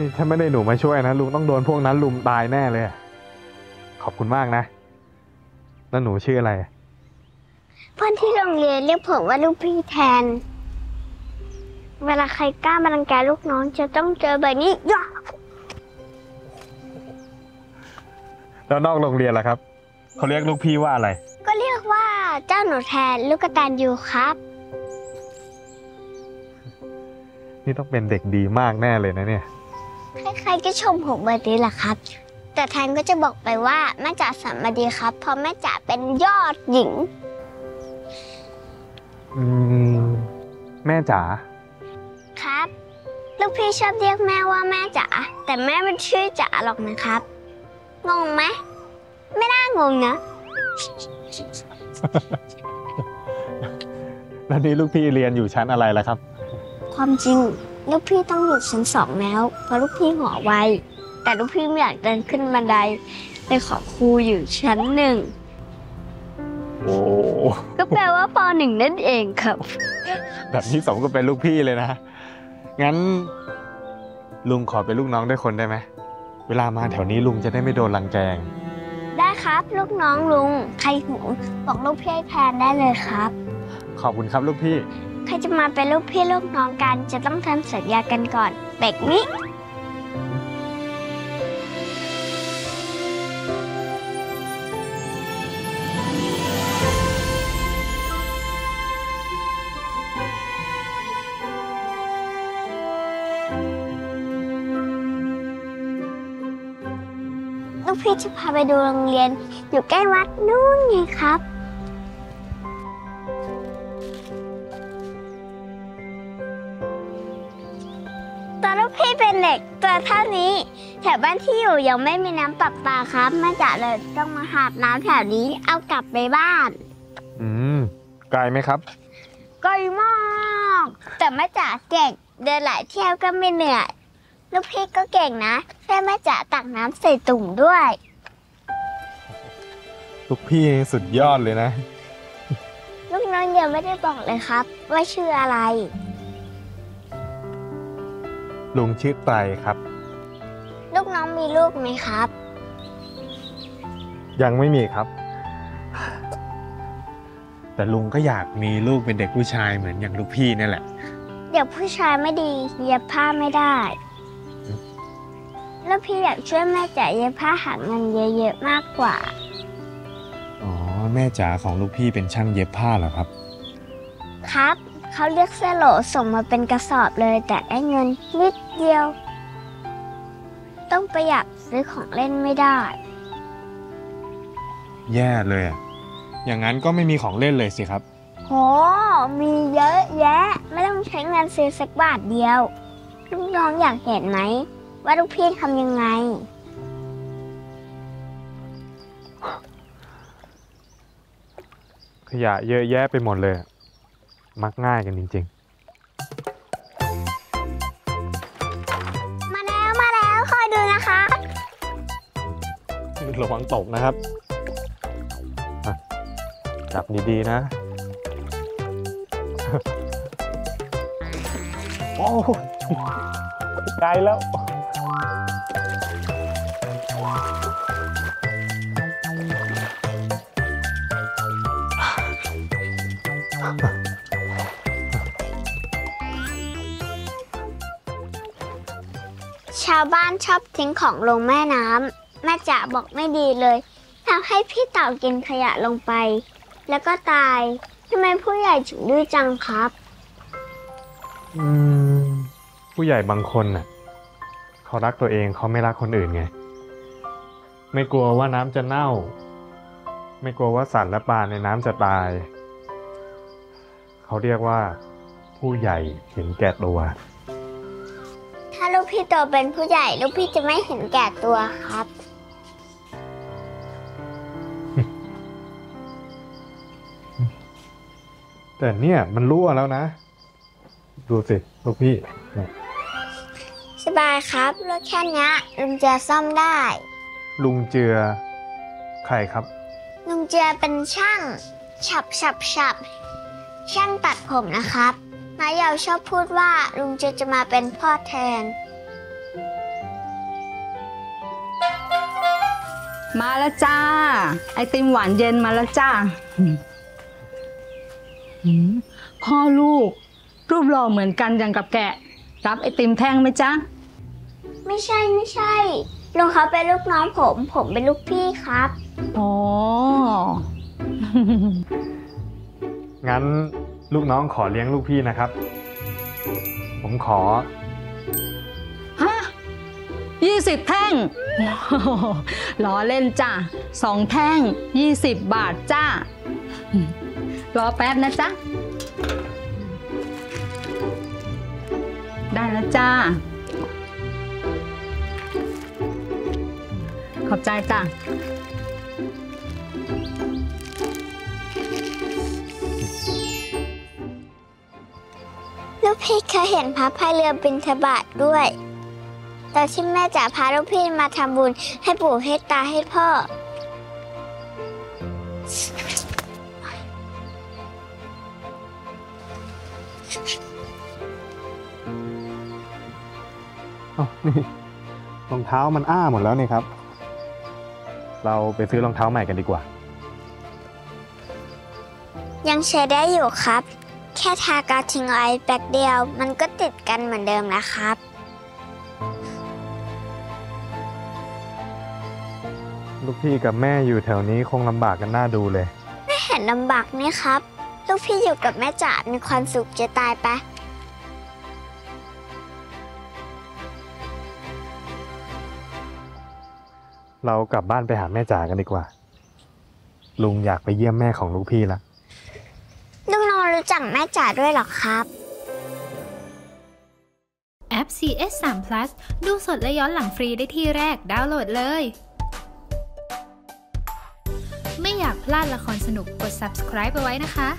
นี่ถ้าไม่ได้หนูมาช่วยนะลุงต้องโดนพวกนั้นลุมตายแน่เลยขอบคุณมากนะแล้วหนูชื่ออะไรเพื่อนที่โรงเรียนเรียกผมว่าลูกพี่แทนเวลาใครกล้ามารังแกลูกน้องจะต้องเจอแบบนี้ย่อแล้วนอกโรงเรียนล่ะครับเขาเรียกลูกพี่ว่าอะไรก็เรียกว่าเจ้าหนูแทนลูกกตัญญูครับนี่ต้องเป็นเด็กดีมากแน่เลยนะเนี่ยใครๆก็ชมผมแบบนี้แหละครับแต่แทนก็จะบอกไปว่าแม่จ๋าสัมมาดีครับเพราะแม่จ๋าเป็นยอดหญิงแม่จ๋าครับลูกพี่ชอบเรียกแม่ว่าแม่จ๋าแต่แม่ไม่ชื่อจ๋าหรอกนะครับงงไหมไม่น่างงนะแล้วนี่ลูกพี่เรียนอยู่ชั้นอะไรล่ะครับความจริงลูกพี่ต้องอยู่ชั้นสองแล้วเพราะลูกพี่หัวไวแต่ลูกพี่ไม่อยากเดินขึ้นบันไดเลยขอครูอยู่ชั้นหนึ่งก็แปลว่าป.หนึ่งนั่นเองครับแบบที่สองก็เป็นลูกพี่เลยนะงั้นลุงขอเป็นลูกน้องด้วยคนได้ไหมเวลามาแถวนี้ลุงจะได้ไม่โดนรังแกได้ครับลูกน้องลุงใครหูบอกลูกพี่ให้แทนได้เลยครับขอบคุณครับลูกพี่ใครจะมาเป็นลูกพี่ลูกน้องกันจะต้องทำสัญญากันก่อนแบบนี้พี่จะพาไปดูโรงเรียนอยู่ใกล้วัดนู่นไงครับตอนลูกพี่เป็นเด็กตัวเท่านี้แถวบ้านที่อยู่ยังไม่มีน้ำประปาครับแม่จ๋าเลยต้องมาหาบน้ำแถวนี้เอากลับไปบ้านไกลไหมครับไกลมากแต่แม่จ๋าเก่งเดินหลายเที่ยวก็ไม่เหนื่อยลูกพี่ก็เก่งนะแค่แม่จ๋าตักน้ำใส่ตุ่มด้วยลูกพี่สุดยอดเลยนะลูกน้องยังไม่ได้บอกเลยครับว่าชื่ออะไรลุงชื่อไตรครับลูกน้องมีลูกไหมครับยังไม่มีครับแต่ลุงก็อยากมีลูกเป็นเด็กผู้ชายเหมือนอย่างลูกพี่นี่แหละเด็กผู้ชายไม่ดีเย็บผ้าไม่ได้แล้วพี่อยากช่วยแม่จ๋าเย็บผ้าหาเงินเยอะๆมากกว่าอ๋อแม่จ๋าของลูกพี่เป็นช่างเย็บผ้าเหรอครับครับเขาเรียกเส้นโหลส่งมาเป็นกระสอบเลยแต่ได้เงินนิดเดียวต้องประหยัดซื้อของเล่นไม่ได้แย่เลยอย่างนั้นก็ไม่มีของเล่นเลยสิครับโหมีเยอะแยะไม่ต้องใช้เงินซื้อสักบาทเดียวลูกน้องอยากเห็นไหมว่าลูกพี่ทำยังไงขยะเยอะแยะไปหมดเลยมักง่ายกันจริงๆมาแล้วคอยดูนะคะระวังตกนะครับจับดีๆนะโอ้ไกลแล้วชาวบ้านชอบทิ้งของลงแม่น้ำแม่จ๋าบอกไม่ดีเลยทำให้พี่เต่ากินขยะลงไปแล้วก็ตายทำไมผู้ใหญ่ถึงดื้อจังครับผู้ใหญ่บางคนน่ะเขารักตัวเองเขาไม่รักคนอื่นไงไม่กลัวว่าน้ำจะเน่าไม่กลัวว่าสัตว์และปลาในน้ำจะตายเขาเรียกว่าผู้ใหญ่เห็นแก่ตัวถ้าลูกพี่โตเป็นผู้ใหญ่ลูกพี่จะไม่เห็นแก่ตัวครับแต่เนี่ยมันรั่วแล้วนะดูสิลูกพี่สบายครับรถแค่นี้ลุงเจือซ่อมได้ลุงเจือใครครับลุงเจือเป็นช่างฉับช่างตัดผมนะครับนายเยาชอบพูดว่าลุงเจือจะมาเป็นพ่อแทน มาแล้วจ้าไอติมหวานเย็นมาแล้วจ้าพ่อลูกรูปหล่อเหมือนกันอย่างกับแกะรับไอติมแท่งไหมจ๊ะไม่ใช่ลุงเขาเป็นลูกน้องผมเป็นลูกพี่ครับอ๋อ งั้นลูกน้องขอเลี้ยงลูกพี่นะครับผมขอฮะ20 แท่งล้อเล่นจ้ะ2 แท่ง20 บาทจ้ารอแป๊บนะจ๊ะได้แล้วจ้าขอบใจจ้ะลูกพี่เคยเห็นพระพายเรือบิณฑบาตด้วยตอนที่แม่จ๋าพาลูกพี่มาทำบุญให้ปู่ให้ตาให้พ่อนี่รองเท้ามันอ้าหมดแล้วนี่ครับเราไปซื้อรองเท้าใหม่กันดีกว่ายังใช้ได้อยู่ครับแค่ทากาวทิ้งไว้แป๊บเดียวมันก็ติดกันเหมือนเดิมแล้วครับลูกพี่กับแม่อยู่แถวนี้คงลำบากกันน่าดูเลยไม่เห็นลำบากนี่ครับลูกพี่อยู่กับแม่จ๋ามีความสุขจะตายไปเรากลับบ้านไปหาแม่จ๋ากันดีกว่าลุงอยากไปเยี่ยมแม่ของลูกพี่ละลุงน้องรู้จักแม่จ๋าด้วยหรอครับแอป CS3 Plus ดูสดและย้อนหลังฟรีได้ที่แรกดาวน์โหลดเลยไม่อยากพลาดละครสนุกกด subscribe ไปไว้นะคะ